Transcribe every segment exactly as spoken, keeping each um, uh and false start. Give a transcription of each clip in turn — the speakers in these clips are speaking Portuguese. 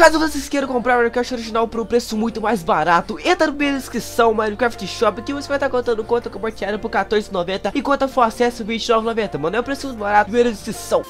Caso vocês queiram comprar Minecraft original por um preço muito mais barato, entra no minha descrição, Minecraft Shop, que você vai estar contando conta compartilhada por quatorze reais e noventa centavos, enquanto for acesso vinte e nove reais e noventa centavos, mano, é o preço barato, minha descrição.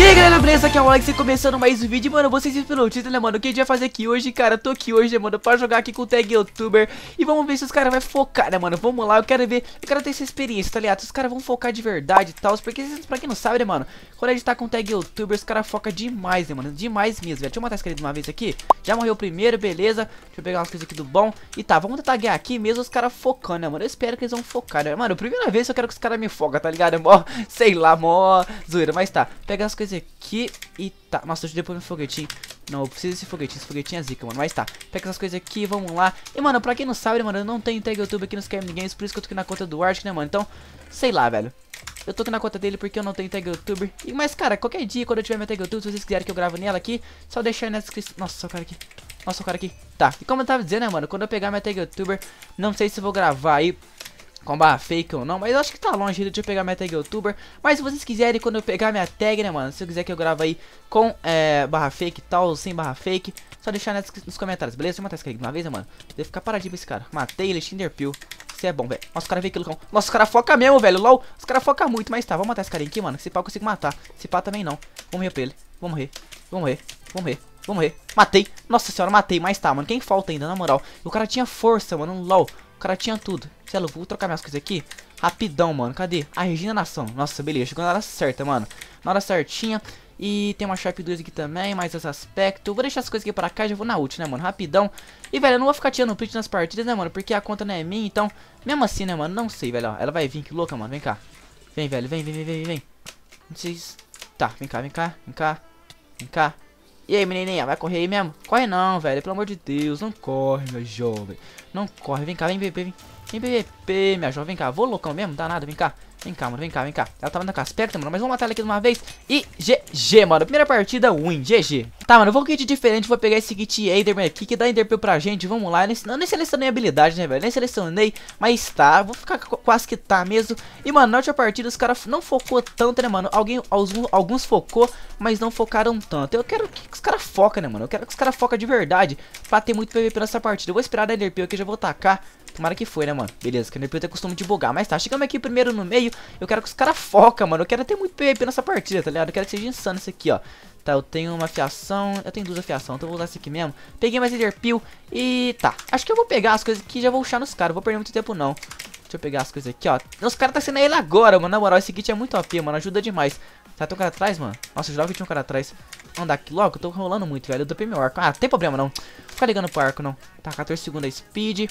E aí galera, beleza? Aqui é o Alex e começando mais um vídeo, mano, vocês viram pelo título, né, mano? O que a gente vai fazer aqui hoje, cara? Eu tô aqui hoje, né, mano, pra jogar aqui com o Tag Youtuber. E vamos ver se os caras vão focar, né, mano? Vamos lá, eu quero ver, eu quero ter essa experiência, tá ligado? Os caras vão focar de verdade e tal, porque pra quem não sabe, né, mano, quando a gente tá com o Tag Youtuber, os caras focam demais, né, mano? Demais mesmo, velho. Deixa eu matar esse cara de uma vez aqui. Já morreu o primeiro, beleza. Deixa eu pegar umas coisas aqui do bom. E tá, vamos tentar guiar aqui mesmo os caras focando, né, mano? Eu espero que eles vão focar, né? Mano, primeira vez eu quero que os caras me focam, tá ligado? Mó, sei lá, mó zoeira, mas tá. Pegar as coisas aqui e tá, nossa, eu depois no foguetinho. Não, eu preciso desse foguetinho, esse foguetinho é zica, mano. Mas tá, pega essas coisas aqui, vamos lá. E mano, pra quem não sabe, mano, eu não tenho tag YouTube aqui no Skyminigames, por isso que eu tô aqui na conta do Arte, né, mano? Então, sei lá, velho. Eu tô aqui na conta dele porque eu não tenho tag youtuber. E, mas, cara, qualquer dia, quando eu tiver minha tag YouTube, se vocês quiserem que eu gravo nela aqui, só deixar aí na descrição. Nossa, o cara aqui. Nossa, o cara aqui. Tá, e como eu tava dizendo, né, mano, quando eu pegar minha tag youtuber, não sei se eu vou gravar aí com barra fake ou não, mas eu acho que tá longe de eu pegar minha tag youtuber, mas se vocês quiserem quando eu pegar minha tag, né, mano, se eu quiser que eu gravo aí com é, barra fake e tal, sem barra fake, só deixar na, nos comentários, beleza? Deixa eu matar esse cara de uma vez, né, mano, deve ficar paradinho pra esse cara, matei ele, Enderpearl, isso é bom, velho, nossa, o cara veio aquilo com, nossa, o cara foca mesmo, velho, lol, os cara foca muito, mas tá, vamos matar esse cara aqui, mano, se pá eu consigo matar, se pá também não, vamos morrer pra ele, vamos morrer, vamos morrer, vamos morrer. Vamos morrer, matei, nossa senhora, matei, mas tá, mano, quem falta ainda, na moral, o cara tinha força, mano, lol, o cara tinha tudo. Sei lá, vou trocar minhas coisas aqui. Rapidão, mano. Cadê? A Regina Nação. Nossa, beleza. Chegou na hora certa, mano. Na hora certinha. E tem uma Sharp dois aqui também. Mais esse aspecto. Eu vou deixar as coisas aqui pra cá. Já vou na ult, né, mano? Rapidão. E, velho, eu não vou ficar tirando print nas partidas, né, mano? Porque a conta não é minha. Então, mesmo assim, né, mano? Não sei, velho. Ó, ela vai vir. Que louca, mano. Vem cá. Vem, velho. Vem, vem, vem, vem, vem. Não sei se... Tá, vem cá, vem cá. Vem cá. Vem cá. E aí, menininha, vai correr aí mesmo? Corre não, velho, pelo amor de Deus, não corre, meu jovem. Não corre, vem cá, vem B B P, vem. Vem B B P, minha jovem, vem cá, vou loucão mesmo, não dá nada, vem cá. Vem cá, mano, vem cá, vem cá. Ela tá mandando com aspecto, mano, mas vamos matar ela aqui de uma vez. E G G, mano, primeira partida win, G G. Tá, mano, eu vou um kit diferente, vou pegar esse kit Enderman aqui, que dá Enderpearl pra gente, vamos lá. Eu nem, eu nem selecionei habilidade, né, velho, nem selecionei, mas tá, vou ficar quase que tá mesmo. E, mano, na última partida os caras não focou tanto, né, mano, alguém, alguns, alguns focou, mas não focaram tanto. Eu quero que os caras focam, né, mano, eu quero que os caras focam de verdade, pra ter muito P V P nessa partida. Eu vou esperar da Enderpearl aqui, já vou tacar. Tomara que foi, né, mano? Beleza, que o Enderpearl tem costume de bugar. Mas tá, chegamos aqui primeiro no meio. Eu quero que os caras focam, mano. Eu quero ter muito P V P nessa partida, tá ligado? Eu quero que seja insano isso aqui, ó. Tá, eu tenho uma afiação. Eu tenho duas afiações, então eu vou usar isso aqui mesmo. Peguei mais Enderpearl. E tá. Acho que eu vou pegar as coisas aqui e já vou puxar nos caras. Não vou perder muito tempo, não. Deixa eu pegar as coisas aqui, ó. Os caras tá sendo ele agora, mano. Na moral, esse kit é muito O P, mano. Ajuda demais. Tá, tem um cara atrás, mano. Nossa, jurava que tinha um cara atrás. Vamos andar aqui logo. Eu tô rolando muito, velho. Eu dopei meu arco. Ah, tem problema, não. Não fica ligando pro arco, não. Tá, quatorze segundos a speed.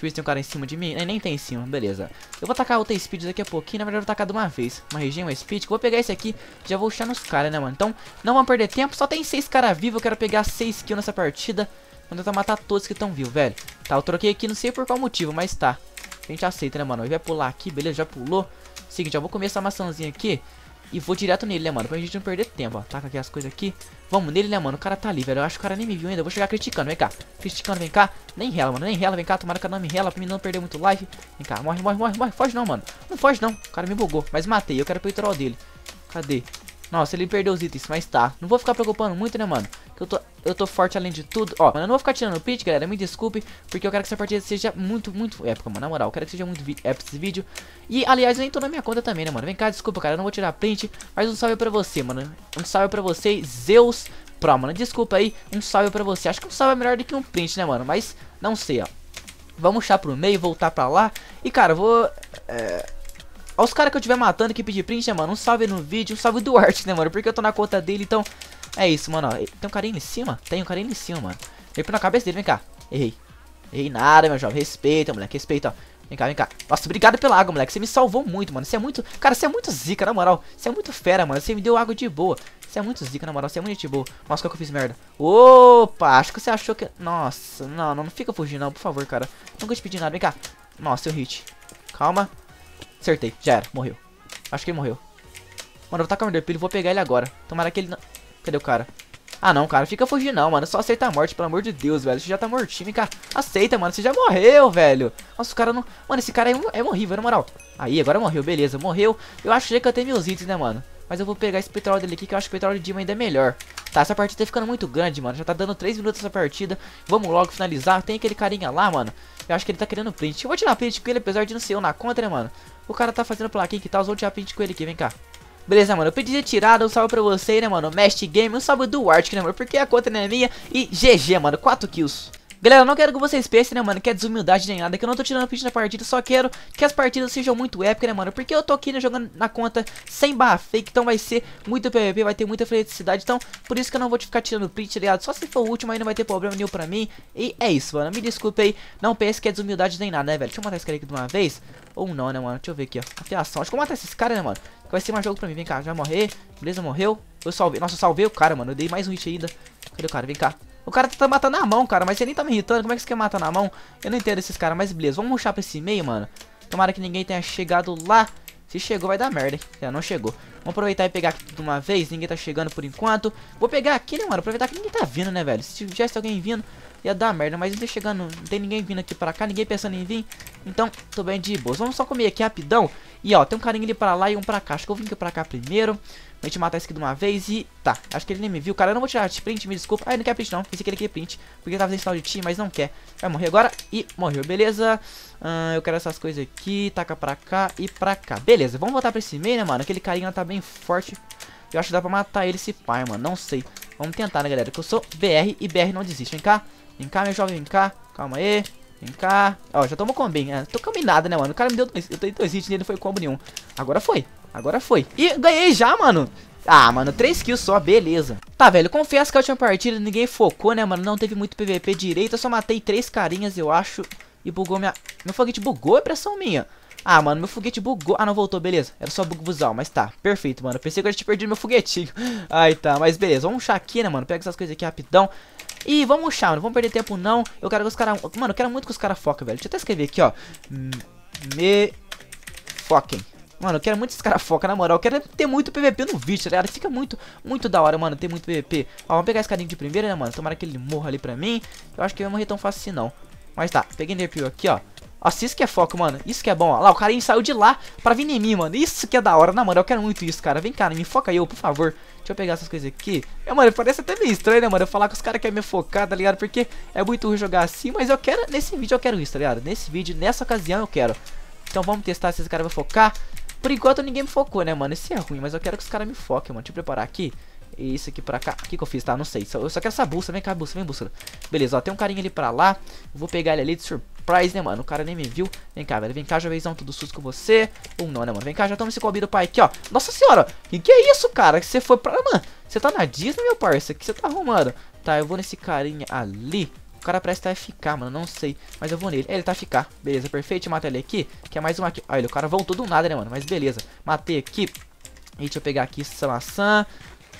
Deixa eu ver se tem um cara em cima de mim. Nem tem em cima, beleza. Eu vou tacar outra speed daqui a pouquinho. Na verdade, eu vou tacar de uma vez. Uma região, uma speed. Que eu vou pegar esse aqui. Já vou puxar nos caras, né, mano? Então, não vamos perder tempo. Só tem seis caras vivos. Eu quero pegar seis kills nessa partida. Vou tentar matar todos que estão vivos, velho. Tá, eu troquei aqui. Não sei por qual motivo, mas tá. A gente aceita, né, mano? Ele vai pular aqui, beleza? Já pulou. Seguinte, já vou comer essa maçãzinha aqui. E vou direto nele, né, mano? Pra gente não perder tempo, ó. Taca aqui as coisas aqui. Vamos nele, né, mano? O cara tá ali, velho. Eu acho que o cara nem me viu ainda. Eu vou chegar criticando. Vem cá. Criticando, vem cá. Nem rela, mano. Nem rela, vem cá. Tomara que o cara não me rela pra mim não perder muito life. Vem cá. Morre, morre, morre, morre. Foge não, mano. Não foge não. O cara me bugou. Mas matei. Eu quero pro litoral dele. Cadê? Nossa, ele perdeu os itens. Mas tá. Não vou ficar preocupando muito, né, mano? Que eu tô, eu tô forte além de tudo. Ó, mano, eu não vou ficar tirando print, galera. Me desculpe. Porque eu quero que essa partida seja muito, muito épica, mano. Na moral, eu quero que seja muito épica esse vídeo. E, aliás, eu nem tô na minha conta também, né, mano? Vem cá, desculpa, cara. Eu não vou tirar print. Mas um salve pra você, mano. Um salve pra você, Zeus Pro, mano. Desculpa aí. Um salve pra você. Acho que um salve é melhor do que um print, né, mano? Mas, não sei, ó. Vamos puxar pro meio, voltar pra lá. E, cara, eu vou... É... Aos caras que eu tiver matando que pedir print, né, mano? Um salve no vídeo, um salve do Arte, né, mano? Porque eu tô na conta dele, então... É isso, mano, ó. Tem um carinha em cima? Tem um carinha em cima, mano. Deu na cabeça dele, vem cá. Errei. Errei nada, meu jovem. Respeita, moleque. Respeita, ó. Vem cá, vem cá. Nossa, obrigado pela água, moleque. Você me salvou muito, mano. Você é muito... Cara, você é muito zica, na moral. Você é muito fera, mano. Você me deu água de boa. Você é muito zica, na moral. Você é muito de boa. Nossa, qual que eu fiz merda. Opa, acho que você achou que... Nossa, não, não, não fica fugindo, não. Por favor, cara. Nunca te pedi nada. Vem cá. Nossa, eu hit. Calma. Acertei. Já era. Morreu. Acho que ele morreu. Mano, eu vou tacar o Enderpearl. Vou pegar ele agora. Tomara que ele não... Cadê o cara? Ah, não, cara, fica fugindo não, mano. Só aceita a morte, pelo amor de Deus, velho. Você já tá mortinho, cara. Aceita, mano. Você já morreu, velho. Nossa, o cara não... Mano, esse cara é horrível, na moral. Aí, agora morreu. Beleza, morreu. Eu achei que eu tenho meus itens, né, mano? Mas eu vou pegar esse petróleo dele aqui, que eu acho que o petróleo de Diamond ainda é melhor. Tá, essa partida tá ficando muito grande, mano. Já tá dando três minutos essa partida. Vamos logo finalizar. Tem aquele carinha lá, mano. Eu acho que ele tá querendo print. Eu vou tirar print com ele, apesar de não ser eu na conta, né, mano? O cara tá fazendo plaquinha que tal. Vou tirar print com ele aqui, vem cá. Beleza, mano, eu pedi tirada, um salve pra você, né, mano? Mestre Game, um salve do Arte, né, mano? Porque a conta não é minha. E G G, mano, quatro kills. Galera, eu não quero que vocês pensem, né, mano, que é desumildade nem nada, que eu não tô tirando print na partida, só quero que as partidas sejam muito épicas, né, mano, porque eu tô aqui, né, jogando na conta sem barra fake, então vai ser muito P V P, vai ter muita felicidade, então por isso que eu não vou te ficar tirando print, ligado, só se for o último aí não vai ter problema nenhum pra mim, e é isso, mano, me desculpe aí, não pense que é desumildade nem nada, né, velho, deixa eu matar esse cara aqui de uma vez, ou não, né, mano, deixa eu ver aqui, ó, afiação, acho que eu vou matar esses caras, né, mano, que vai ser mais jogo pra mim, vem cá, já morrer, beleza, morreu, eu salvei, nossa, eu salvei o cara, mano, eu dei mais um hit ainda, cadê o cara, vem cá. O cara tá matando na mão, cara, mas você nem tá me irritando. Como é que você quer matar na mão? Eu não entendo esses caras, mas beleza. Vamos rushar pra esse meio, mano. Tomara que ninguém tenha chegado lá. Se chegou, vai dar merda, hein? É, não chegou. Vamos aproveitar e pegar aqui de uma vez. Ninguém tá chegando por enquanto. Vou pegar aqui, né, mano? Aproveitar que ninguém tá vindo, né, velho? Se tivesse alguém vindo, ia dar merda. Mas não tá chegando, não tem ninguém vindo aqui pra cá. Ninguém pensando em vir. Então, tô bem de boas. Vamos só comer aqui rapidão. E, ó, tem um carinha ali pra lá e um pra cá. Acho que eu vim aqui pra cá primeiro. A gente matar esse aqui de uma vez e... Tá, acho que ele nem me viu. Cara, eu não vou tirar de print, me desculpa. Ah, ele não quer print não. Pensei que ele quer print. Porque ele tava fazendo sinal de time, mas não quer. Vai morrer agora e morreu. Beleza. Ah, eu quero essas coisas aqui. Taca pra cá e pra cá. Beleza, vamos voltar pra esse meio, né, mano? Aquele carinha tá bem forte. Eu acho que dá pra matar ele esse pai, mano. Não sei. Vamos tentar, né, galera? Que eu sou B R e B R não desiste. Vem cá. Vem cá, meu jovem. Vem cá. Calma aí. Vem cá. Ó, já tomou combo, hein? É, tô combinado, né, mano? O cara me deu dois. Eu tenho dois hits nele, não foi combo nenhum. Agora foi. Agora foi. E ganhei já, mano. Ah, mano, três kills só, beleza. Tá, velho, confesso que a última partida ninguém focou, né, mano? Não teve muito P V P direito. Eu só matei três carinhas, eu acho. E bugou minha... Meu foguete bugou, é pressão minha. Ah, mano, meu foguete bugou. Ah, não voltou, beleza. Era só bug visual, mas tá. Perfeito, mano. Eu pensei que eu já tinha perdido meu foguetinho. Ai, tá, mas beleza. Vamos rushar aqui, né, mano? Pega essas coisas aqui rapidão. E vamos rushar, mano. Vamos perder tempo, não. Eu quero que os caras... Mano, eu quero muito que os caras foquem, velho. Deixa eu até escrever aqui, ó. Me... Foquem. Mano, eu quero muito esses caras foca, na moral. Eu quero ter muito P V P no vídeo, galera. Fica muito, muito da hora, mano, ter muito P V P. Ó, vamos pegar esse carinha de primeira, né, mano? Tomara que ele morra ali pra mim. Eu acho que ele vai morrer tão fácil assim, não. Mas tá, peguei Enderpearl aqui, ó. Nossa, isso que é foco, mano. Isso que é bom, ó. Lá, o carinha saiu de lá pra vir em mim, mano. Isso que é da hora, na moral. Eu quero muito isso, cara. Vem cá, me foca eu, por favor. Deixa eu pegar essas coisas aqui. É, mano, parece até meio estranho, né, mano? Eu falar que os caras querem me focar, tá ligado? Porque é muito ruim jogar assim, mas eu quero... Nesse vídeo eu quero isso, tá ligado? Nesse vídeo, nessa ocasião eu quero. Então vamos testar se esse cara vai focar. Por enquanto ninguém me focou, né, mano? Isso é ruim, mas eu quero que os caras me foquem, mano. Deixa eu preparar aqui. E isso aqui pra cá. O que que eu fiz, tá? Não sei. Só, eu só quero essa bolsa. Vem cá, bolsa. Vem, bolsa. Beleza, ó. Tem um carinha ali pra lá. Eu vou pegar ele ali de surprise, né, mano? O cara nem me viu. Vem cá, velho. Vem cá, jovenzão. Tudo sus com você. Ou não, né, mano? Vem cá, já toma esse cobi do pai aqui, ó. Nossa senhora. Que que é isso, cara? Que você foi pra... Mano, você tá na Disney, meu parça? Que você tá arrumando? Tá, eu vou nesse carinha ali. O cara parece que tá F K, mano, não sei. Mas eu vou nele, é, ele tá F K, beleza, perfeito. Mata ele aqui, que é mais um aqui. Olha, o cara voltou do nada, né, mano, mas beleza. Matei aqui, e deixa eu pegar aqui essa maçã.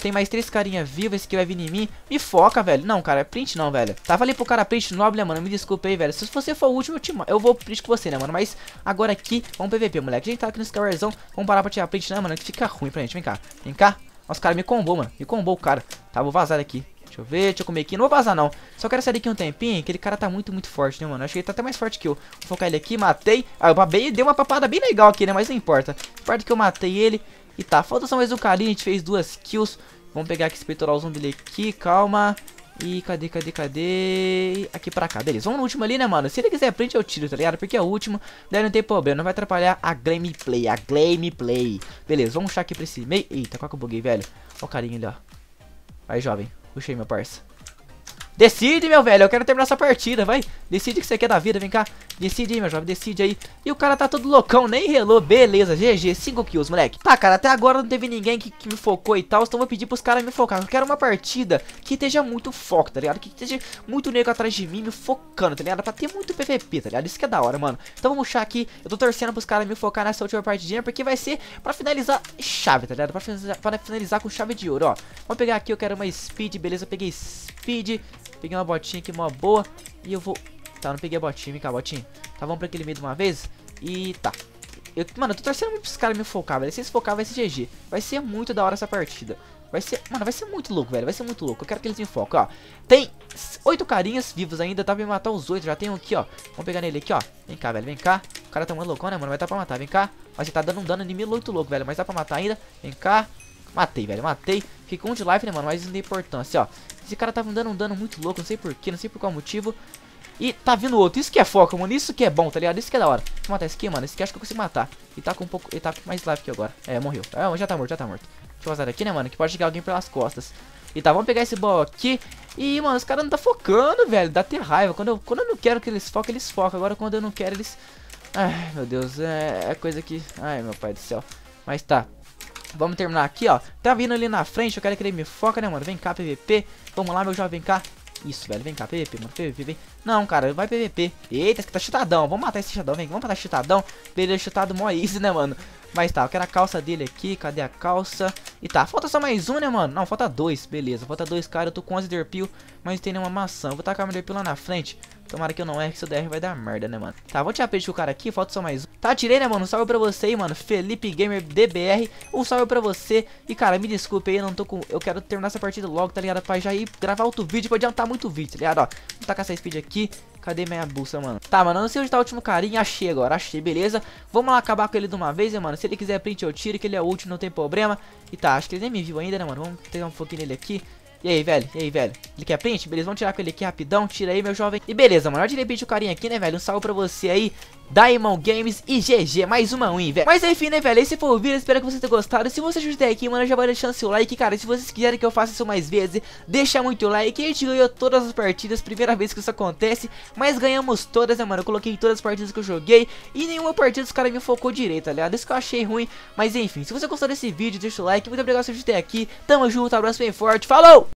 Tem mais três carinha vivos, esse aqui vai vir em mim. Me foca, velho. Não, cara, é print não, velho. Tava ali pro cara print nobre, né, mano? Me desculpa aí, velho. Se você for o último, eu, te... eu vou print com você, né, mano? Mas agora aqui, vamos P V P, moleque. A gente tá aqui no Skywardzão, vamos parar pra tirar print, né, mano? Que fica ruim pra gente, vem cá. Vem cá. Nossa, cara, me combou, mano. Me combou o cara. Tá, vou vazar aqui. Deixa eu ver, deixa eu comer aqui, não vou vazar não. Só quero sair aqui um tempinho, aquele cara tá muito, muito forte, né, mano? Acho que ele tá até mais forte que eu. Vou focar ele aqui, matei. Ah, eu babei, deu uma papada bem legal aqui, né, mas não importa. Importa que eu matei ele. E tá, falta só mais um carinha, a gente fez duas kills. Vamos pegar aqui esse peitoralzão dele aqui, calma. E cadê, cadê, cadê? Aqui pra cá, beleza, vamos no último ali, né, mano? Se ele quiser print eu tiro, tá ligado? Porque é o último. Daí não tem problema, não vai atrapalhar a gameplay, a gameplay. Beleza, vamos puxar aqui pra esse meio. Eita, qual que eu buguei, velho? Ó o carinha ali, ó. Vai, jovem. Puxei, meu parça. Decide, meu velho. Eu quero terminar essa partida, vai. Decide o que você quer da vida, vem cá. Decide aí, meu jovem, decide aí. E o cara tá todo loucão, nem relou. Beleza, G G, cinco kills, moleque. Tá, cara, até agora não teve ninguém que, que me focou e tal. Então vou pedir pros caras me focar. Eu quero uma partida que esteja muito foco, tá ligado? Que esteja muito nego atrás de mim me focando, tá ligado? Pra ter muito P V P, tá ligado? Isso que é da hora, mano. Então vamos puxar aqui. Eu tô torcendo pros caras me focar nessa última partidinha, porque vai ser pra finalizar chave, tá ligado? Pra finalizar, pra finalizar com chave de ouro, ó. Vamos pegar aqui, eu quero uma speed, beleza, peguei speed. Peguei uma botinha aqui, uma boa. E eu vou... Tá, não peguei a botinha, vem cá, botinha. Tá, vamos pra aquele meio de uma vez. E tá. Eu... Mano, eu tô torcendo muito pros caras me focar, velho. Se eles focar, vai ser G G. Vai ser muito da hora essa partida. Vai ser, mano, vai ser muito louco, velho. Vai ser muito louco. Eu quero que eles me foquem, ó. Tem oito carinhas vivos ainda. Dá pra me matar os oito. Já tem um aqui, ó. Vamos pegar nele aqui, ó. Vem cá, velho. Vem cá. O cara tá muito loucão, né, mano? Vai dar pra matar. Vem cá. Mas você tá dando um dano inimigo muito louco, velho. Mas dá pra matar ainda. Vem cá. Matei, velho. Matei. Fiquei com um de life, né, mano? Mas isso não tem importância, ó. Esse cara tava me dando um dano muito louco. Não sei porquê. Não sei por qual motivo. E tá vindo outro. Isso que é foco, mano. Isso que é bom, tá ligado? Isso que é da hora. Deixa eu matar esse aqui, mano. Esse aqui acho que eu consigo matar. E tá com um pouco. Ele tá com mais life aqui agora. É, morreu. É, já tá morto, já tá morto. Deixa eu vazar aqui, né, mano? Que pode chegar alguém pelas costas. E tá, vamos pegar esse ball aqui. E, mano, os caras não tá focando, velho. Dá até raiva. Quando eu, quando eu não quero que eles foquem, eles focam. Agora, quando eu não quero, eles. Ai, meu Deus. É, é coisa que. Ai, meu pai do céu. Mas tá. Vamos terminar aqui, ó. Tá vindo ali na frente. Eu quero que ele me foca, né, mano? Vem cá, P V P. Vamos lá, meu jovem, vem cá. Isso, velho, vem cá, P V P, mano, P V P, vem. Não, cara, vai P V P. Eita, esse aqui tá chutadão, vamos matar esse chutadão, vem, vamos matar esse chutadão. Beleza, chutado mó easy, né, mano? Mas tá, eu quero a calça dele aqui, cadê a calça? E tá, falta só mais um, né, mano? Não, falta dois, beleza, falta dois, cara, eu tô com onze Enderpearl, mas não tem nenhuma maçã. Eu vou tacar o Enderpearl lá na frente, tomara que eu não erre, que se eu der vai dar merda, né, mano? Tá, vou tirar peixe com o cara aqui, falta só mais um. Tá, tirei, né, mano? Um salve pra você aí, mano, Felipe Gamer D B R, um salve pra você. E, cara, me desculpe aí, eu não tô com... Eu quero terminar essa partida logo, tá ligado? Pra já ir gravar outro vídeo, pra adiantar muito o vídeo, tá ligado? Ó, vou tacar essa speed aqui. Cadê minha bolsa, mano? Tá, mano, não sei onde tá o último carinha. Achei agora, achei, beleza. Vamos lá acabar com ele de uma vez, né, mano? Se ele quiser print, eu tiro, que ele é útil, não tem problema. E tá, acho que ele nem me viu ainda, né, mano? Vamos pegar um pouquinho nele aqui. E aí, velho? E aí, velho? Ele quer print? Beleza, vamos tirar com ele aqui rapidão. Tira aí, meu jovem. E beleza, mano. Eu tirei print o carinha aqui, né, velho? Um salve pra você aí. Diamond Games e G G, mais uma win, velho. Mas enfim, né, velho, esse foi o vídeo, espero que vocês tenham gostado. Se você ajudou até aqui, mano, já vai deixando seu like, cara. E se vocês quiserem que eu faça isso mais vezes, deixa muito like. A gente ganhou todas as partidas, primeira vez que isso acontece, mas ganhamos todas, né, mano? Eu coloquei todas as partidas que eu joguei e nenhuma partida os caras me focou direito, tá ligado? Isso que eu achei ruim, mas enfim, se você gostou desse vídeo, deixa o like, muito obrigado por assistir até aqui. Tamo junto, abraço bem forte, falou!